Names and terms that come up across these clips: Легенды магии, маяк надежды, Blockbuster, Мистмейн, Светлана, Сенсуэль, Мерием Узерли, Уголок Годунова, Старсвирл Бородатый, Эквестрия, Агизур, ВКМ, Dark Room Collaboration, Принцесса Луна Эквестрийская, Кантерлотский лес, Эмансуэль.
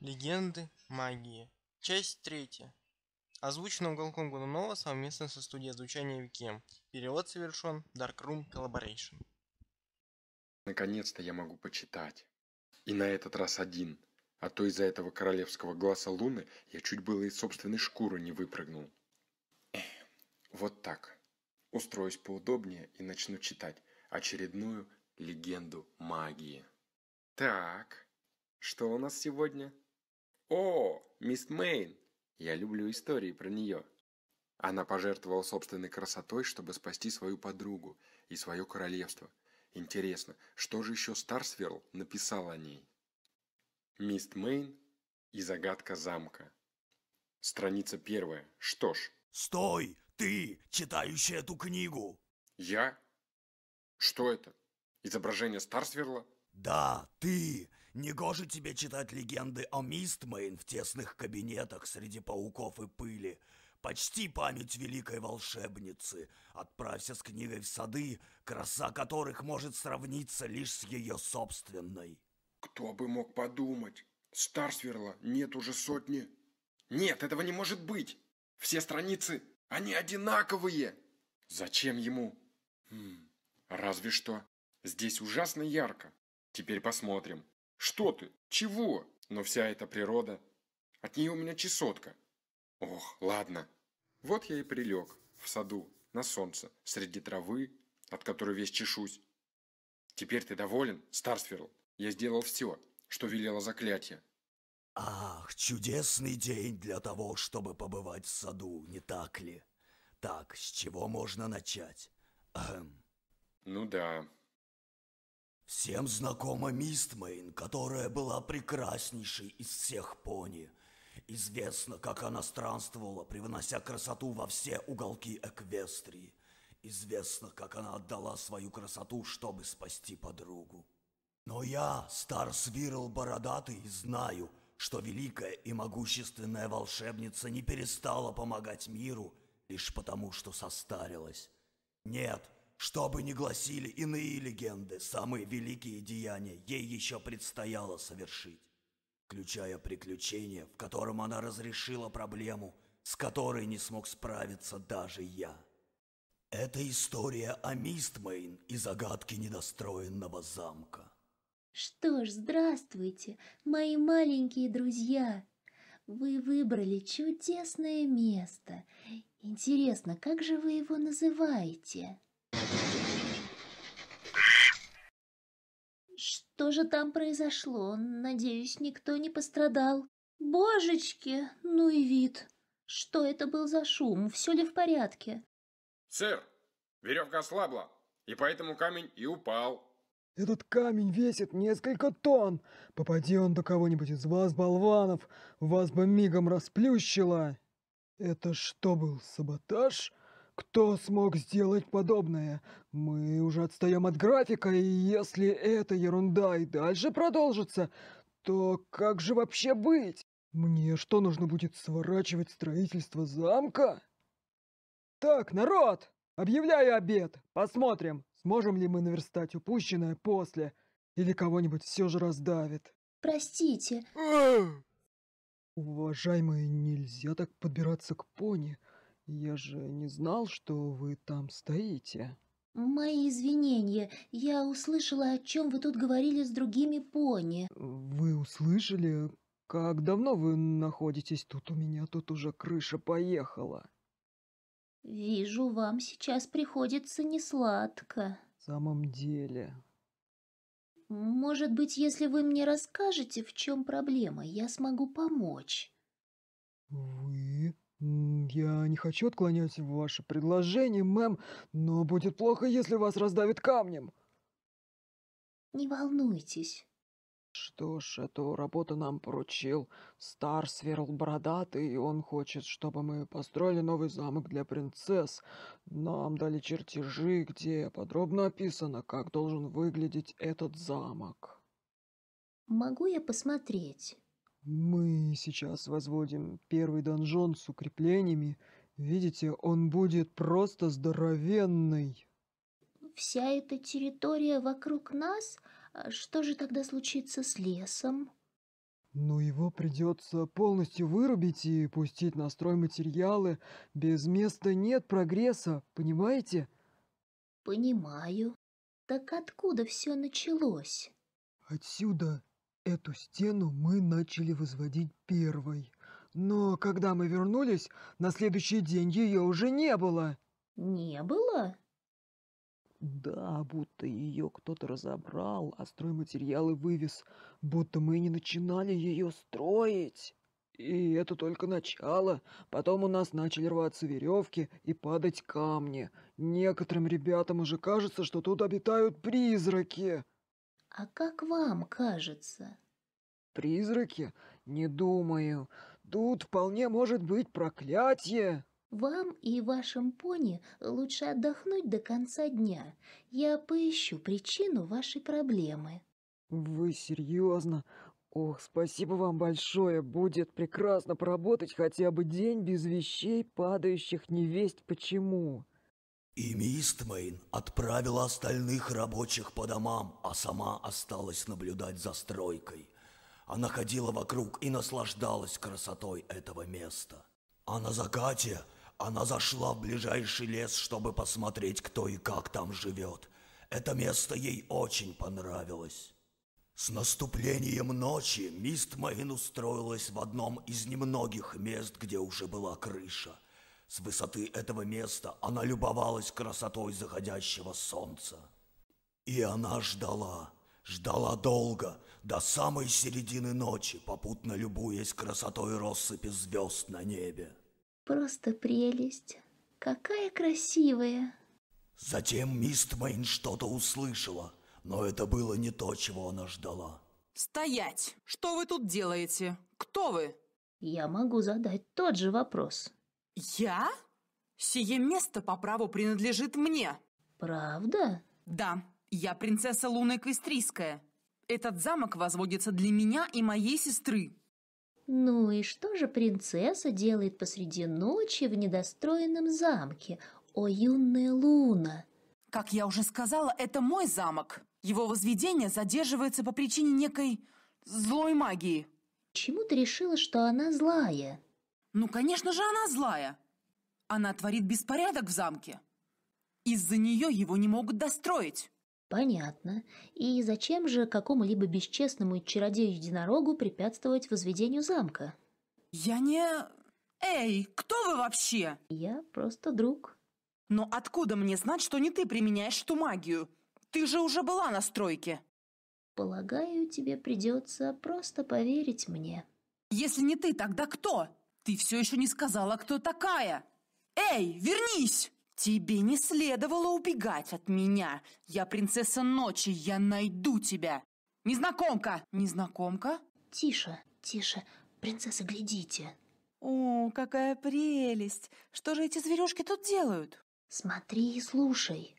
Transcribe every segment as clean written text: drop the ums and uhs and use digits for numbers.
Легенды магии. Часть 3. Озвучено Уголком Годунова совместно со студией озвучания ВКМ. Перевод совершен Dark Room Collaboration. Наконец-то я могу почитать. И на этот раз один. А то из-за этого королевского глаза луны я чуть было из собственной шкуры не выпрыгнул. Вот так. Устроюсь поудобнее и начну читать очередную легенду магии. Так, что у нас сегодня? О, Мистмейн! Я люблю истории про нее. Она пожертвовала собственной красотой, чтобы спасти свою подругу и свое королевство. Интересно, что же еще Старсвирл написал о ней? Мистмейн и загадка замка. Страница 1. Что ж. Стой, ты, читающий эту книгу. Я? Что это? Изображение Старсвирла? Да, ты. Негоже тебе читать легенды о Мистмейн в тесных кабинетах среди пауков и пыли. Почти память великой волшебницы. Отправься с книгой в сады, краса которых может сравниться лишь с ее собственной. Кто бы мог подумать? Старсвирла нет уже сотни. Нет, этого не может быть. Все страницы, они одинаковые. Зачем ему? Разве что. Здесь ужасно ярко. Теперь посмотрим. Что ты? Чего? Но вся эта природа. От нее у меня чесотка. Ох, ладно. Вот я и прилег в саду, на солнце, среди травы, от которой весь чешусь. Теперь ты доволен, Старсвирл? Я сделал все, что велело заклятие. Ах, чудесный день для того, чтобы побывать в саду, не так ли? Так, с чего можно начать? Ну да. Всем знакома Мистмейн, которая была прекраснейшей из всех пони. Известно, как она странствовала, привнося красоту во все уголки Эквестрии. Известно, как она отдала свою красоту, чтобы спасти подругу. Но я, Старсвирл Бородатый, знаю, что великая и могущественная волшебница не перестала помогать миру лишь потому, что состарилась. Нет, что бы ни гласили иные легенды, самые великие деяния ей еще предстояло совершить, включая приключение, в котором она разрешила проблему, с которой не смог справиться даже я. Это история о Мистмейн и загадке недостроенного замка. Что ж, здравствуйте, мои маленькие друзья. Вы выбрали чудесное место. Интересно, как же вы его называете? Что же там произошло? Надеюсь, никто не пострадал. Божечки, ну и вид. Что это был за шум? Все ли в порядке? Сэр, веревка ослабла, и поэтому камень и упал. Этот камень весит несколько тонн. Попади он до кого-нибудь из вас, болванов, вас бы мигом расплющило. Это что был, саботаж? Кто смог сделать подобное? Мы уже отстаем от графика, и если эта ерунда и дальше продолжится, то как же вообще быть? Мне что, нужно будет сворачивать строительство замка? Так, народ, объявляю обед. Посмотрим, сможем ли мы наверстать упущенное после, или кого-нибудь все же раздавит. Простите. Уважаемые, нельзя так подбираться к пони. Я же не знал, что вы там стоите. Мои извинения. Я услышала, о чем вы тут говорили с другими пони. Вы услышали? Как давно вы находитесь тут? У меня тут уже крыша поехала. Вижу, вам сейчас приходится несладко. В самом деле. Может быть, если вы мне расскажете, в чем проблема, я смогу помочь. Вы? Я не хочу отклонять ваше предложение, мэм, но будет плохо, если вас раздавит камнем. Не волнуйтесь. Что ж, эту работу нам поручил Старсвирл Бородатый, и он хочет, чтобы мы построили новый замок для принцесс. Нам дали чертежи, где подробно описано, как должен выглядеть этот замок. Могу я посмотреть? Мы сейчас возводим первый донжон с укреплениями. Видите, он будет просто здоровенный. Вся эта территория вокруг нас? Что же тогда случится с лесом? Ну его придется полностью вырубить и пустить на стройматериалы. Без места нет прогресса, понимаете? Понимаю. Так откуда все началось? Отсюда. Эту стену мы начали возводить первой. Но когда мы вернулись, на следующий день ее уже не было. Не было? Да, будто ее кто-то разобрал, а стройматериалы вывез. Будто мы не начинали ее строить. И это только начало. Потом у нас начали рваться веревки и падать камни. Некоторым ребятам уже кажется, что тут обитают призраки. А как вам кажется? Призраки? Не думаю. Тут вполне может быть проклятие. Вам и вашим пони лучше отдохнуть до конца дня. Я поищу причину вашей проблемы. Вы серьезно? Ох, спасибо вам большое. Будет прекрасно поработать хотя бы день без вещей, падающих невесть почему. И Мистмейн отправила остальных рабочих по домам, а сама осталась наблюдать за стройкой. Она ходила вокруг и наслаждалась красотой этого места. А на закате она зашла в ближайший лес, чтобы посмотреть, кто и как там живет. Это место ей очень понравилось. С наступлением ночи Мистмейн устроилась в одном из немногих мест, где уже была крыша. С высоты этого места она любовалась красотой заходящего солнца. И она ждала, ждала долго, до самой середины ночи, попутно любуясь красотой россыпи звезд на небе. Просто прелесть. Какая красивая. Затем Мистмейн что-то услышала, но это было не то, чего она ждала. Стоять! Что вы тут делаете? Кто вы? Я могу задать тот же вопрос. Я? Сие место по праву принадлежит мне. Правда? Да, я принцесса Луна Эквестрийская. Этот замок возводится для меня и моей сестры. Ну и что же принцесса делает посреди ночи в недостроенном замке, о юная Луна? Как я уже сказала, это мой замок. Его возведение задерживается по причине некой злой магии. Почему ты решила, что она злая? Ну, конечно же, она злая. Она творит беспорядок в замке. Из-за нее его не могут достроить. Понятно. И зачем же какому-либо бесчестному чародею-единорогу препятствовать возведению замка? Я не... Эй, кто вы вообще? Я просто друг. Но откуда мне знать, что не ты применяешь эту магию? Ты же уже была на стройке. Полагаю, тебе придется просто поверить мне. Если не ты, тогда кто? Ты все еще не сказала, кто такая. Эй, вернись! Тебе не следовало убегать от меня. Я принцесса ночи, я найду тебя. Незнакомка! Незнакомка? Тише, тише. Принцесса, глядите. О, какая прелесть. Что же эти зверюшки тут делают? Смотри и слушай.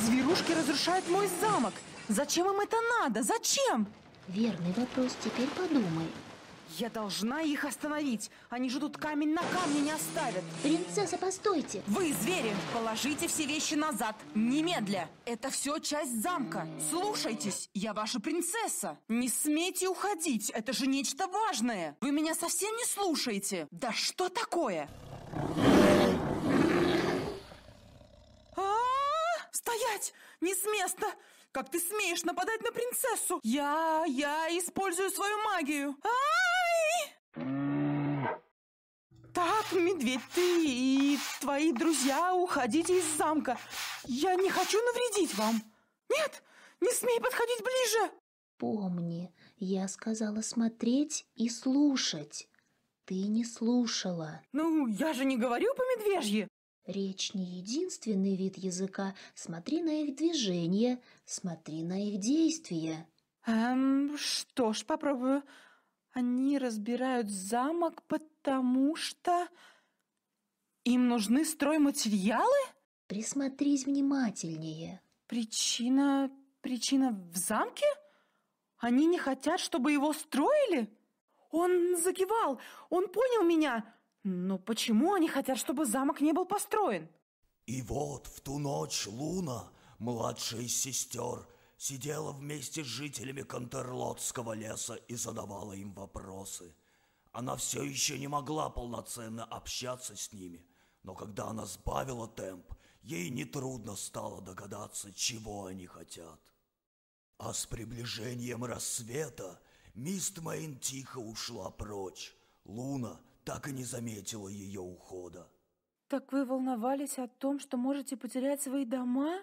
Зверюшки разрушают мой замок. Зачем им это надо? Зачем? Верный вопрос, теперь подумай. Я должна их остановить. Они же тут камень на камне не оставят. Принцесса, постойте. Вы, звери, положите все вещи назад. Немедля. Это все часть замка. Слушайтесь, я ваша принцесса. Не смейте уходить. Это же нечто важное. Вы меня совсем не слушаете. Да что такое? Стоять! Не с места! Как ты смеешь нападать на принцессу? Я использую свою магию. Ай! Так, медведь, ты и твои друзья уходите из замка. Я не хочу навредить вам. Нет, не смей подходить ближе. Помни, я сказала смотреть и слушать. Ты не слушала. Ну, я же не говорю по-медвежьи. Речь не единственный вид языка. Смотри на их движения, смотри на их действия. Что ж, попробую. Они разбирают замок, потому что им нужны стройматериалы? Присмотрись внимательнее. Причина в замке? Они не хотят, чтобы его строили? Он закивал, он понял меня. Но почему они хотят, чтобы замок не был построен? И вот в ту ночь Луна младшая из сестер, сидела вместе с жителями Кантерлотского леса и задавала им вопросы. Она все еще не могла полноценно общаться с ними, но когда она сбавила темп, ей нетрудно стало догадаться, чего они хотят. А с приближением рассвета Мистмейн тихо ушла прочь. Луна так и не заметила ее ухода. Так вы волновались о том, что можете потерять свои дома?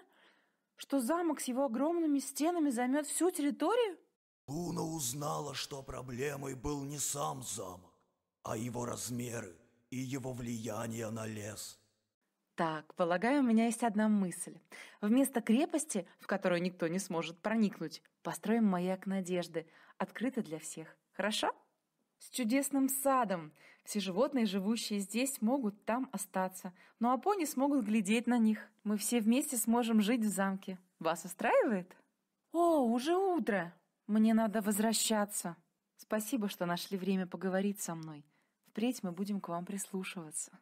Что замок с его огромными стенами займет всю территорию? Луна узнала, что проблемой был не сам замок, а его размеры и его влияние на лес. Так, полагаю, у меня есть одна мысль. Вместо крепости, в которую никто не сможет проникнуть, построим маяк надежды, открытый для всех. Хорошо? С чудесным садом. Все животные, живущие здесь, могут там остаться. Ну а пони смогут глядеть на них. Мы все вместе сможем жить в замке. Вас устраивает? О, уже утро. Мне надо возвращаться. Спасибо, что нашли время поговорить со мной. Впредь мы будем к вам прислушиваться.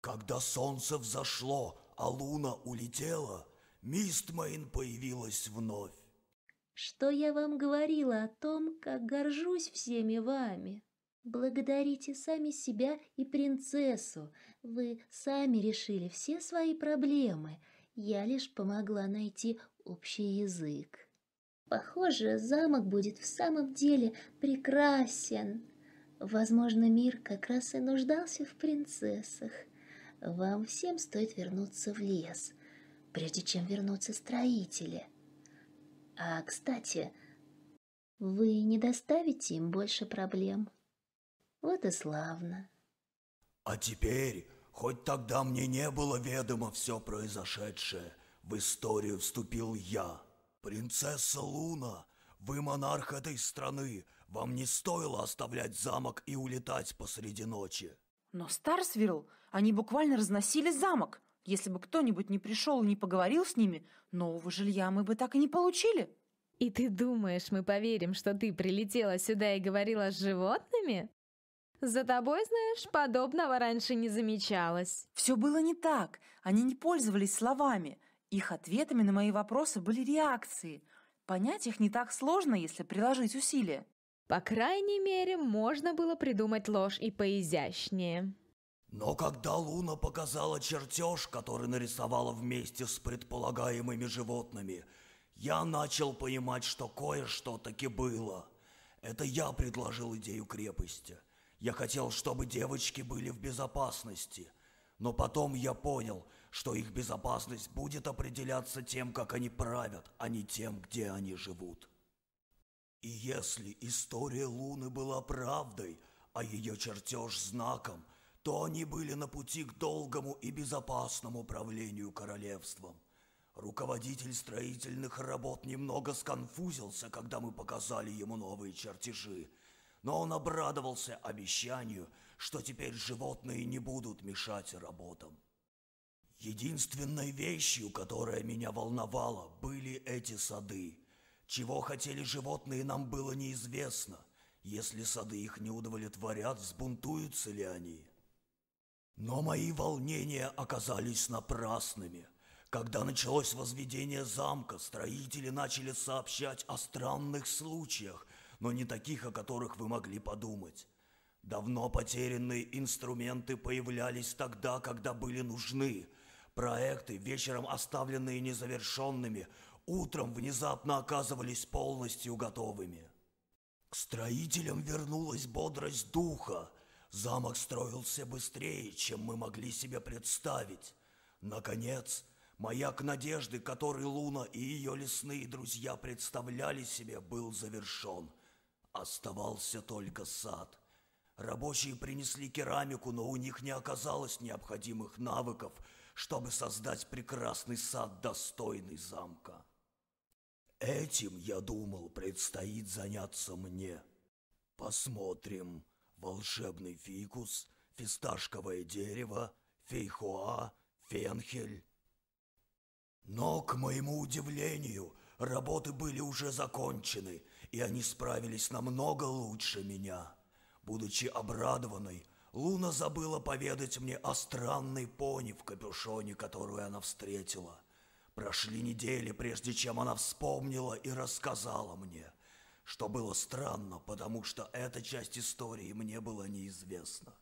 Когда солнце взошло, а луна улетела, Мистмейн появилась вновь. Что я вам говорила о том, как горжусь всеми вами? Благодарите сами себя и принцессу. Вы сами решили все свои проблемы. Я лишь помогла найти общий язык. Похоже, замок будет в самом деле прекрасен. Возможно, мир как раз и нуждался в принцессах. Вам всем стоит вернуться в лес, прежде чем вернутся строители. А, кстати, вы не доставите им больше проблем. Вот и славно. А теперь, хоть тогда мне не было ведомо все произошедшее, в историю вступил я. Принцесса Луна, вы монарх этой страны. Вам не стоило оставлять замок и улетать посреди ночи. Но Старсвирл, они буквально разносили замок. Если бы кто-нибудь не пришел и не поговорил с ними, нового жилья мы бы так и не получили. И ты думаешь, мы поверим, что ты прилетела сюда и говорила с животными? За тобой, знаешь, подобного раньше не замечалось. Все было не так. Они не пользовались словами. Их ответами на мои вопросы были реакции. Понять их не так сложно, если приложить усилия. По крайней мере, можно было придумать ложь и поизящнее. Но когда Луна показала чертеж, который нарисовала вместе с предполагаемыми животными, я начал понимать, что кое-что таки было. Это я предложил идею крепости. Я хотел, чтобы девочки были в безопасности. Но потом я понял, что их безопасность будет определяться тем, как они правят, а не тем, где они живут. И если история Луны была правдой, а ее чертеж знаком, то они были на пути к долгому и безопасному управлению королевством. Руководитель строительных работ немного сконфузился, когда мы показали ему новые чертежи, но он обрадовался обещанию, что теперь животные не будут мешать работам. Единственной вещью, которая меня волновала, были эти сады. Чего хотели животные, нам было неизвестно. Если сады их не удовлетворят, взбунтуются ли они? Но мои волнения оказались напрасными. Когда началось возведение замка, строители начали сообщать о странных случаях, но не таких, о которых вы могли подумать. Давно потерянные инструменты появлялись тогда, когда были нужны. Проекты, вечером оставленные незавершенными, утром внезапно оказывались полностью готовыми. К строителям вернулась бодрость духа. Замок строился быстрее, чем мы могли себе представить. Наконец, маяк надежды, который Луна и ее лесные друзья представляли себе, был завершен. Оставался только сад. Рабочие принесли керамику, но у них не оказалось необходимых навыков, чтобы создать прекрасный сад, достойный замка. Этим, я думал, предстоит заняться мне. Посмотрим. Волшебный фикус, фисташковое дерево, фейхоа, фенхель. Но, к моему удивлению, работы были уже закончены, и они справились намного лучше меня. Будучи обрадованной, Луна забыла поведать мне о странной пони в капюшоне, которую она встретила. Прошли недели, прежде чем она вспомнила и рассказала мне, что было странно, потому что эта часть истории мне была неизвестна.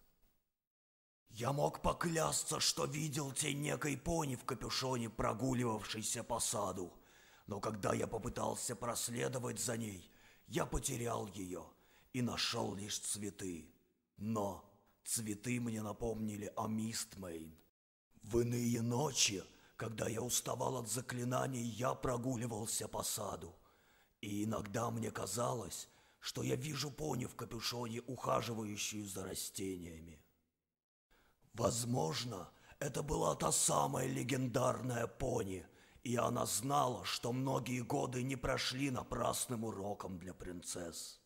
Я мог поклясться, что видел тень некой пони в капюшоне, прогуливавшейся по саду, но когда я попытался проследовать за ней, я потерял ее и нашел лишь цветы. Но цветы мне напомнили о Мистмейн. В иные ночи, когда я уставал от заклинаний, я прогуливался по саду, и иногда мне казалось, что я вижу пони в капюшоне, ухаживающую за растениями. Возможно, это была та самая легендарная пони, и она знала, что многие годы не прошли напрасным уроком для принцесс.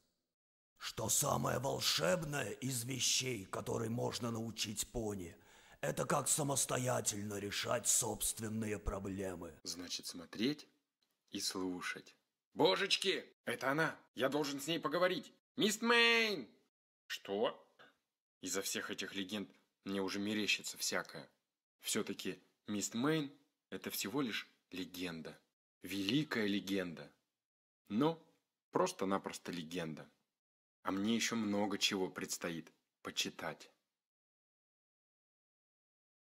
Что самое волшебное из вещей, которой можно научить пони, это как самостоятельно решать собственные проблемы. Значит, смотреть и слушать. Божечки! Это она! Я должен с ней поговорить! Мистмейн! Что? Из-за всех этих легенд мне уже мерещится всякое. Все-таки Мистмейн – это всего лишь легенда. Великая легенда. Но просто-напросто легенда. А мне еще много чего предстоит почитать.